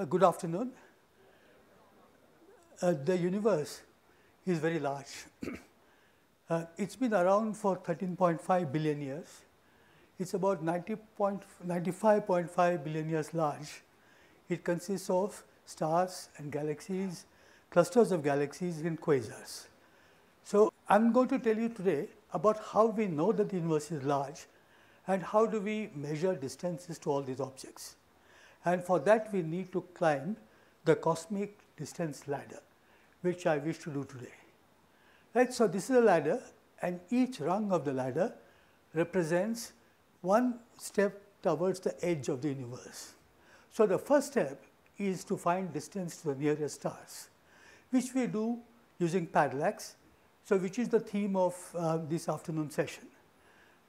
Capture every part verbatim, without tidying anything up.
Uh, good afternoon. Uh, the universe is very large. uh, it's been around for thirteen point five billion years. It's about ninety point, ninety-five point five billion years large. It consists of stars and galaxies, clusters of galaxies and quasars. So I'm going to tell you today about how we know that the universe is large and how do we measure distances to all these objects. And for that we need to climb the cosmic distance ladder, which I wish to do today. Right, so this is a ladder, and each rung of the ladder represents one step towards the edge of the universe. So the first step is to find distance to the nearest stars, which we do using parallax, so which is the theme of uh, this afternoon session.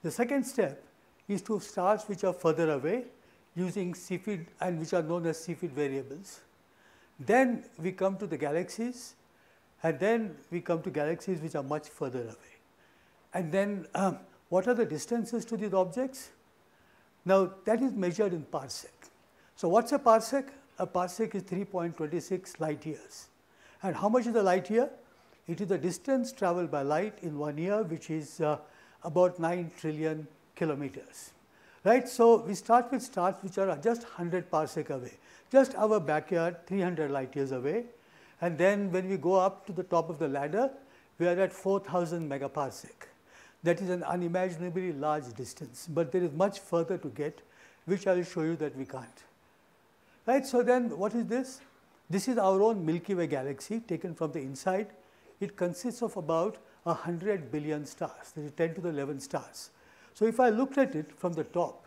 The second step is to stars which are further away using Cepheid and which are known as Cepheid variables. Then we come to the galaxies, and then we come to galaxies which are much further away. And then um, what are the distances to these objects? Now that is measured in parsec. So what's a parsec? A parsec is three point two six light years. And how much is a light year? It is the distance traveled by light in one year, which is uh, about nine trillion kilometers. Right, so we start with stars which are just one hundred parsec away, just our backyard, three hundred light years away. And then when we go up to the top of the ladder, we are at four thousand megaparsec. That is an unimaginably large distance, but there is much further to get, which I will show you that we can't. Right, so then what is this? This is our own Milky Way galaxy taken from the inside. It consists of about one hundred billion stars, that is ten to the eleven stars. So if I looked at it from the top,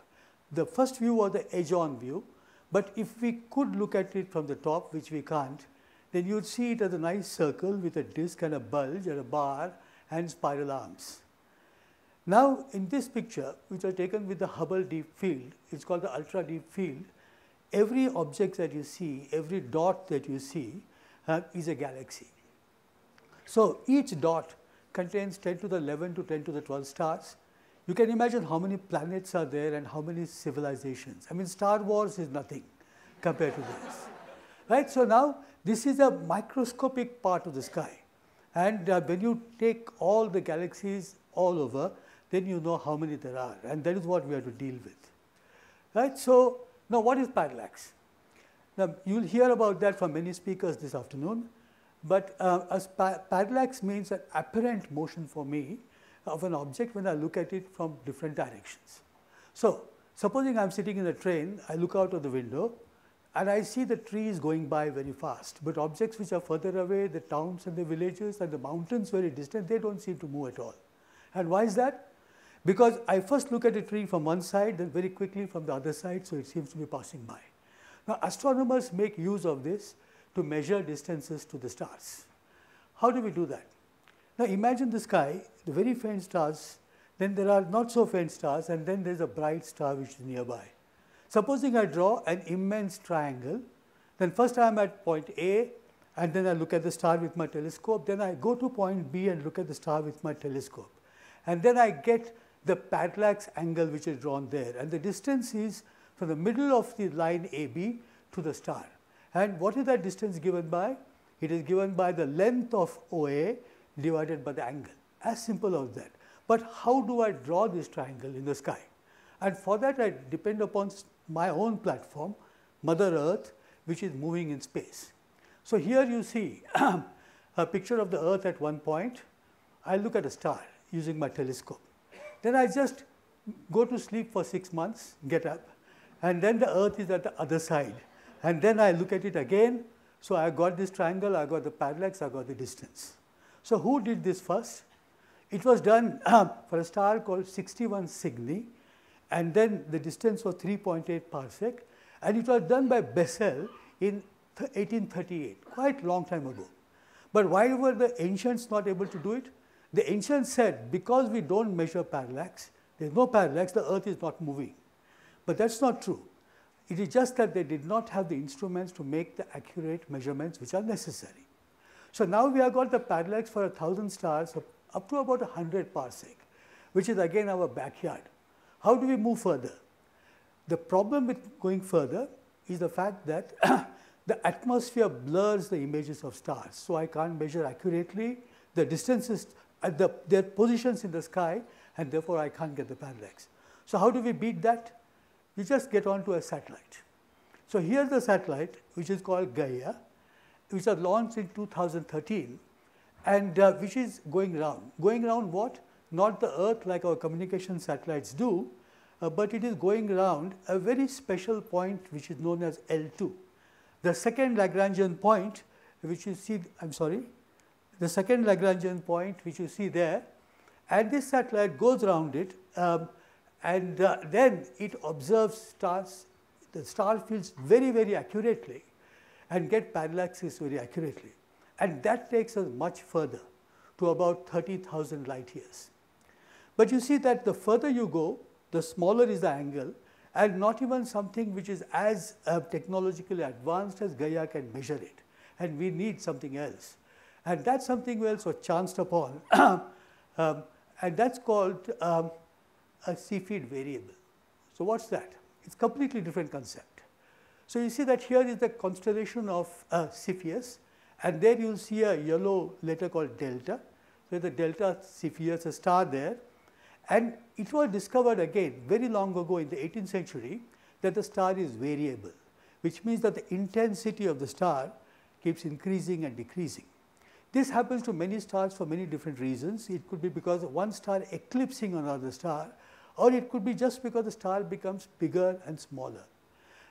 the first view was the edge-on view, but if we could look at it from the top, which we can't, then you'd see it as a nice circle with a disk and a bulge and a bar and spiral arms. Now in this picture, which are taken with the Hubble Deep Field, it's called the Ultra Deep Field, every object that you see, every dot that you see uh, is a galaxy. So each dot contains ten to the eleven to ten to the twelve stars. You can imagine how many planets are there and how many civilizations. I mean, Star Wars is nothing compared to this. Right? So now, this is a microscopic part of the sky. And uh, when you take all the galaxies all over, then you know how many there are. And that is what we have to deal with. Right? So now, what is parallax? Now, you'll hear about that from many speakers this afternoon. But uh, as pa parallax means an apparent motion for me of an object when I look at it from different directions. So supposing I'm sitting in a train, I look out of the window and I see the trees going by very fast, but objects which are further away, the towns and the villages and the mountains very distant, they don't seem to move at all. And why is that? Because I first look at a tree from one side, then very quickly from the other side, so it seems to be passing by. Now astronomers make use of this to measure distances to the stars. How do we do that? Now imagine the sky, the very faint stars, then there are not so faint stars, and then there's a bright star which is nearby. Supposing I draw an immense triangle, then first I'm at point A, and then I look at the star with my telescope, then I go to point B and look at the star with my telescope. And then I get the parallax angle which is drawn there, and the distance is from the middle of the line A B to the star. And what is that distance given by? It is given by the length of O A, divided by the angle, as simple as that. But how do I draw this triangle in the sky? And for that I depend upon my own platform, Mother Earth, which is moving in space. So here you see a picture of the Earth at one point. I look at a star using my telescope. Then I just go to sleep for six months, get up, and then the Earth is at the other side. And then I look at it again. So I got this triangle, I got the parallax, I got the distance. So who did this first? It was done uh, for a star called sixty-one Cygni, and then the distance was three point eight parsec, and it was done by Bessel in eighteen thirty-eight, quite long time ago. But why were the ancients not able to do it? The ancients said, because we don't measure parallax, there's no parallax, the Earth is not moving. But that's not true. It is just that they did not have the instruments to make the accurate measurements which are necessary. So now we have got the parallax for a thousand stars up to about one hundred parsec, which is again our backyard. How do we move further? The problem with going further is the fact that the atmosphere blurs the images of stars. So I can't measure accurately the distances at the, their positions in the sky, and therefore I can't get the parallax. So how do we beat that? We just get onto a satellite. So here's the satellite, which is called Gaia, which was launched in two thousand thirteen, and uh, which is going round. Going round what? Not the Earth like our communication satellites do, uh, but it is going round a very special point which is known as L two. The second Lagrangian point, which you see, I'm sorry, the second Lagrangian point which you see there, and this satellite goes round it, um, and uh, then it observes stars, the star fields very, very accurately, and get parallaxes very accurately. And that takes us much further, to about thirty thousand light years. But you see that the further you go, the smaller is the angle, and not even something which is as uh, technologically advanced as Gaia can measure it. And we need something else. And that something else was chanced upon, um, and that's called um, a Cepheid variable. So what's that? It's a completely different concept. So you see that here is the constellation of uh, Cepheus, and there you'll see a yellow letter called delta. So the delta Cepheus, a star there. And it was discovered again very long ago in the eighteenth century that the star is variable, which means that the intensity of the star keeps increasing and decreasing. This happens to many stars for many different reasons. It could be because of one star eclipsing another star, or it could be just because the star becomes bigger and smaller.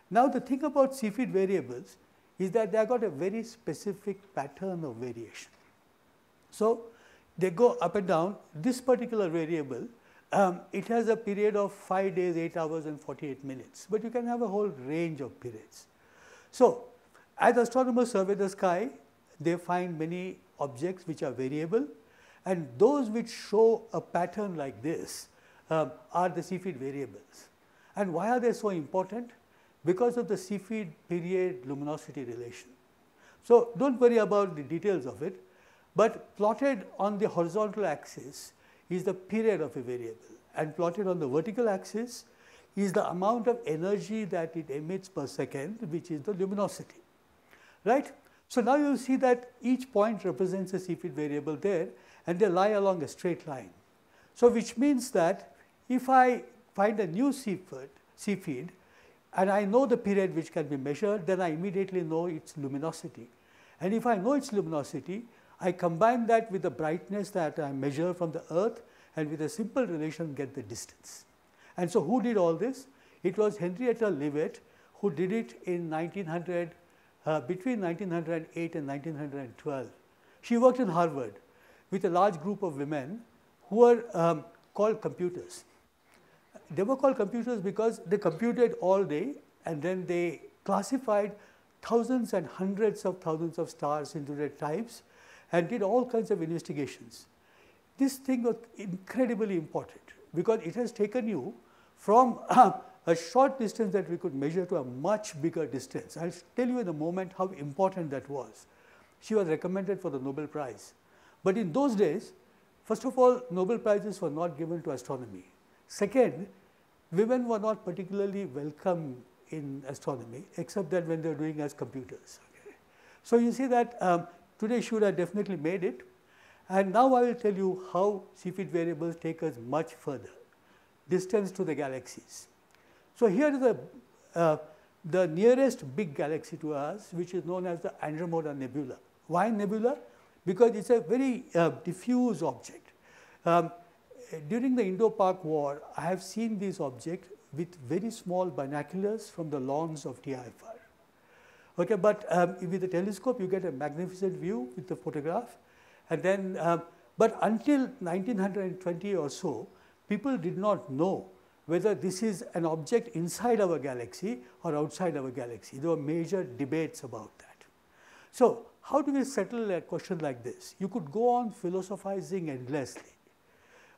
Now the thing about Cepheid variables is that they have got a very specific pattern of variation. So they go up and down. This particular variable, um, it has a period of five days, eight hours, and forty-eight minutes. But you can have a whole range of periods. So as astronomers survey the sky, they find many objects which are variable. And those which show a pattern like this um, are the Cepheid variables. And why are they so important? Because of the Cepheid period luminosity relation. So don't worry about the details of it, but plotted on the horizontal axis is the period of a variable, and plotted on the vertical axis is the amount of energy that it emits per second, which is the luminosity, right? So now you see that each point represents a Cepheid variable there, and they lie along a straight line. So which means that if I find a new Cepheid, Cepheid and I know the period which can be measured, then I immediately know its luminosity. And if I know its luminosity, I combine that with the brightness that I measure from the Earth, and with a simple relation get the distance. And so who did all this? It was Henrietta Leavitt, who did it in nineteen hundred, uh, between nineteen oh eight and nineteen twelve. She worked in Harvard with a large group of women who were um, called computers. They were called computers because they computed all day, and then they classified thousands and hundreds of thousands of stars into their types and did all kinds of investigations. This thing was incredibly important because it has taken you from uh, a short distance that we could measure to a much bigger distance. I'll tell you in a moment how important that was. She was recommended for the Nobel Prize. But in those days, first of all, Nobel Prizes were not given to astronomy. Second, women were not particularly welcome in astronomy, except that when they were doing as computers. Okay. So you see that um, today should have definitely made it. And now I will tell you how Cepheid variables take us much further, distance to the galaxies. So here is the, uh, the nearest big galaxy to us, which is known as the Andromeda Nebula. Why nebula? Because it's a very uh, diffuse object. Um, During the Indo-Pak War, I have seen this object with very small binoculars from the lawns of T I F R. Okay, but um, with the telescope, you get a magnificent view with the photograph. And then, um, but until nineteen twenty or so, people did not know whether this is an object inside our galaxy or outside our galaxy. There were major debates about that. So how do we settle a question like this? You could go on philosophizing endlessly.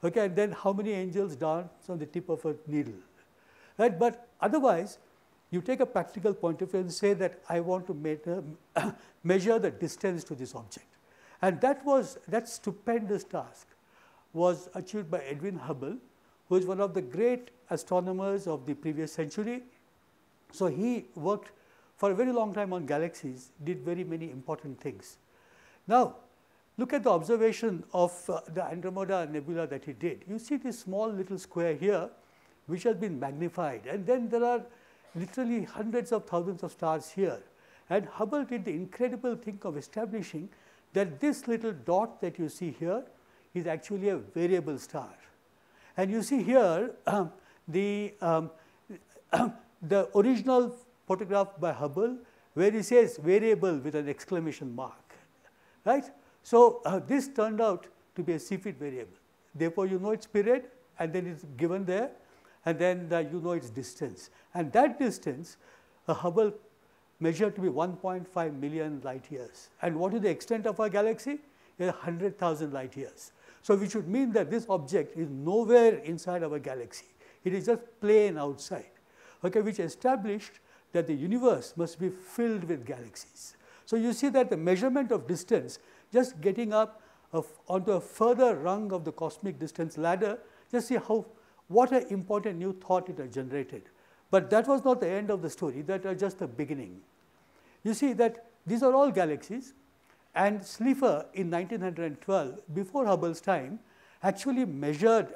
Okay, and then how many angels dance on the tip of a needle, right? But otherwise, you take a practical point of view and say that I want to measure the distance to this object. And that was, that stupendous task was achieved by Edwin Hubble, who is one of the great astronomers of the previous century. So he worked for a very long time on galaxies, did very many important things. Now, look at the observation of uh, the Andromeda Nebula that he did. You see this small little square here, which has been magnified. And then there are literally hundreds of thousands of stars here. And Hubble did the incredible thing of establishing that this little dot that you see here is actually a variable star. And you see here um, the, um, the original photograph by Hubble, where he says variable with an exclamation mark, right? So uh, this turned out to be a Cepheid variable. Therefore, you know its period, and then it's given there, and then uh, you know its distance. And that distance, uh, Hubble measured to be one point five million light years. And what is the extent of our galaxy? It's one hundred thousand light years. So we should mean that this object is nowhere inside our galaxy. It is just plain outside, okay, which established that the universe must be filled with galaxies. So you see that the measurement of distance, just getting up of, onto a further rung of the cosmic distance ladder, just see how, what an important new thought it had generated. But that was not the end of the story, that was just the beginning. You see that these are all galaxies, and Slipher in nineteen twelve, before Hubble's time, actually measured,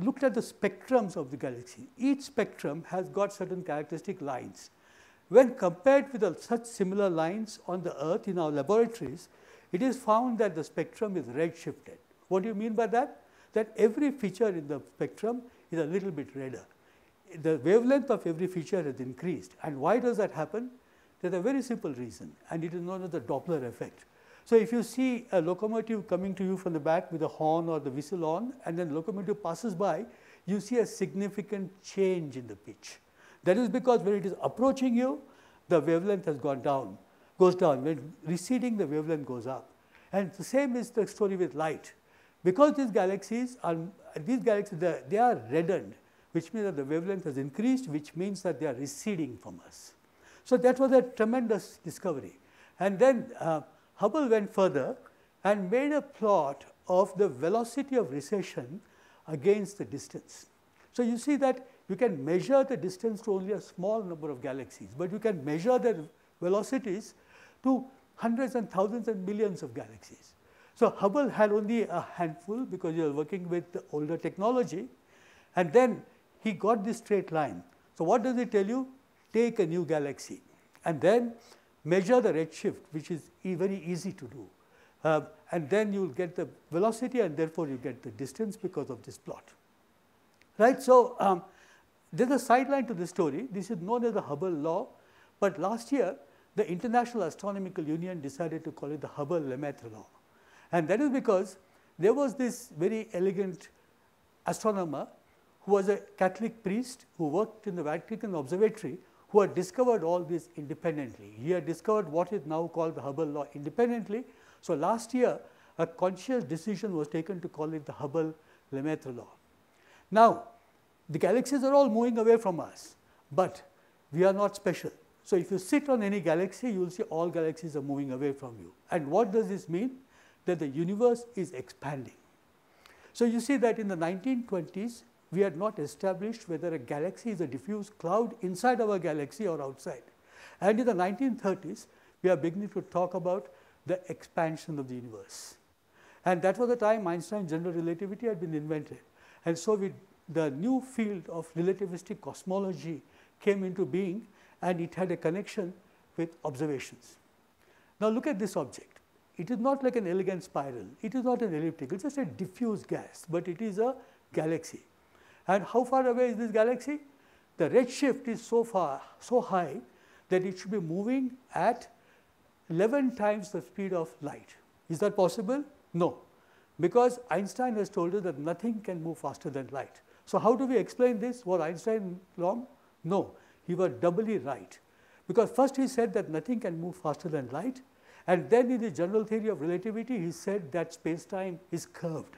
looked at the spectrums of the galaxy. Each spectrum has got certain characteristic lines. When compared with such similar lines on the Earth in our laboratories, it is found that the spectrum is red-shifted. What do you mean by that? That every feature in the spectrum is a little bit redder. The wavelength of every feature has increased. And why does that happen? There's a very simple reason, and it is known as the Doppler effect. So if you see a locomotive coming to you from the back with a horn or the whistle on, and then the locomotive passes by, you see a significant change in the pitch. That is because when it is approaching you, the wavelength has gone down, goes down. When receding, the wavelength goes up. And the same is the story with light. Because these galaxies are, these galaxies, they are reddened, which means that the wavelength has increased, which means that they are receding from us. So that was a tremendous discovery. And then uh, Hubble went further and made a plot of the velocity of recession against the distance. So you see that you can measure the distance to only a small number of galaxies, but you can measure their velocities to hundreds and thousands and millions of galaxies. So Hubble had only a handful because you are working with older technology. And then he got this straight line. So what does it tell you? Take a new galaxy and then measure the redshift, which is e very easy to do. Uh, and then you'll get the velocity, and therefore you get the distance because of this plot. Right? So um, there's a sideline to this story. This is known as the Hubble law. But last year, the International Astronomical Union decided to call it the Hubble-Lemaître law. And that is because there was this very elegant astronomer who was a Catholic priest who worked in the Vatican Observatory, who had discovered all this independently. He had discovered what is now called the Hubble law independently. So last year, a conscious decision was taken to call it the Hubble-Lemaître law. Now, the galaxies are all moving away from us, but we are not special. So if you sit on any galaxy, you will see all galaxies are moving away from you. And what does this mean? That the universe is expanding. So you see that in the nineteen twenties, we had not established whether a galaxy is a diffuse cloud inside our galaxy or outside. And in the nineteen thirties, we are beginning to talk about the expansion of the universe. And that was the time Einstein's general relativity had been invented. And so we, the new field of relativistic cosmology came into being, and it had a connection with observations. Now look at this object. It is not like an elegant spiral. It is not an elliptical. It's just a diffuse gas, but it is a galaxy. And how far away is this galaxy? The redshift is so far, so high that it should be moving at eleven times the speed of light. Is that possible? No, because Einstein has told us that nothing can move faster than light. So how do we explain this? Was Einstein wrong? No, he was doubly right. Because first he said that nothing can move faster than light. And then in the general theory of relativity, he said that space-time is curved.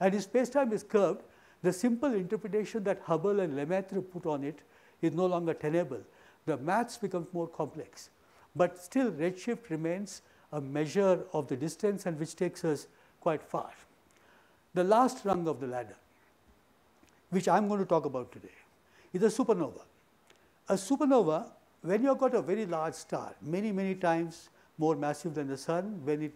And if space-time is curved, the simple interpretation that Hubble and Lemaître put on it is no longer tenable. The maths becomes more complex. But still, redshift remains a measure of the distance, and which takes us quite far. The last rung of the ladder, which I'm going to talk about today, is a supernova. A supernova when you have got a very large star, many, many times more massive than the sun, when it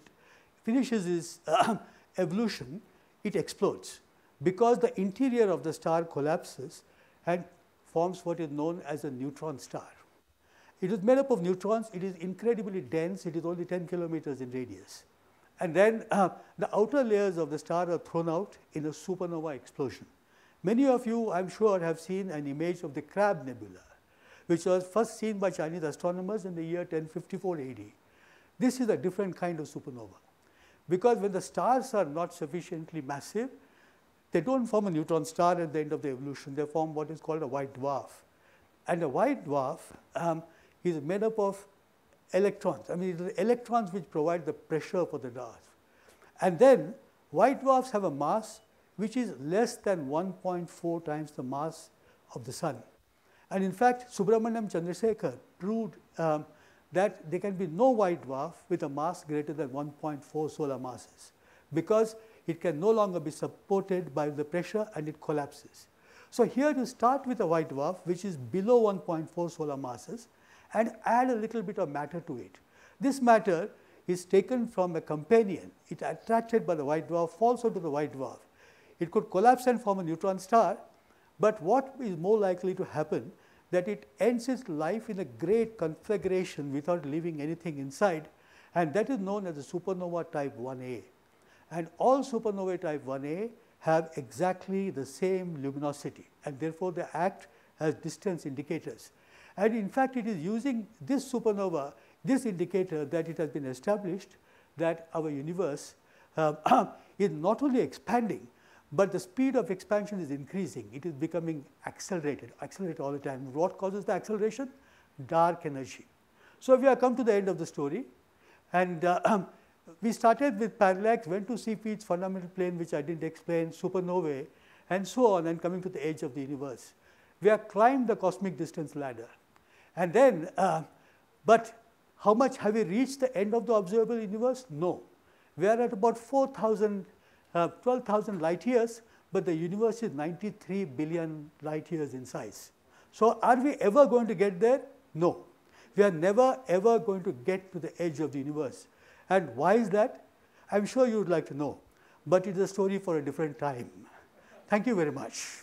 finishes its uh, evolution, it explodes because the interior of the star collapses and forms what is known as a neutron star. It is made up of neutrons. It is incredibly dense. It is only ten kilometers in radius. And then uh, the outer layers of the star are thrown out in a supernova explosion. Many of you, I'm sure, have seen an image of the Crab Nebula, which was first seen by Chinese astronomers in the year ten fifty-four A D. This is a different kind of supernova, because when the stars are not sufficiently massive, they don't form a neutron star at the end of the evolution. They form what is called a white dwarf. And a white dwarf um, is made up of electrons. I mean, it is the electrons which provide the pressure for the dwarf. And then white dwarfs have a mass which is less than one point four times the mass of the sun. And in fact, Subrahmanyan Chandrasekhar proved um, that there can be no white dwarf with a mass greater than one point four solar masses, because it can no longer be supported by the pressure and it collapses. So here you start with a white dwarf which is below one point four solar masses and add a little bit of matter to it. This matter is taken from a companion. It attracted by the white dwarf falls onto the white dwarf. It could collapse and form a neutron star, but what is more likely to happen that it ends its life in a great conflagration without leaving anything inside, and that is known as the supernova type one A. And all supernovae type one A have exactly the same luminosity, and therefore they act as distance indicators. And in fact, it is using this supernova, this indicator, that it has been established that our universe uh, is not only expanding, but the speed of expansion is increasing. It is becoming accelerated, accelerated all the time. What causes the acceleration? Dark energy. So we have come to the end of the story. And uh, we started with parallax, went to Cepheids, fundamental plane, which I didn't explain, supernovae, and so on, and coming to the edge of the universe. We have climbed the cosmic distance ladder. And then, uh, but how much have we reached the end of the observable universe? No. We are at about four thousand, twelve thousand light years, but the universe is ninety-three billion light years in size. So are we ever going to get there? No. We are never, ever going to get to the edge of the universe. And why is that? I'm sure you would like to know, but it's a story for a different time. Thank you very much.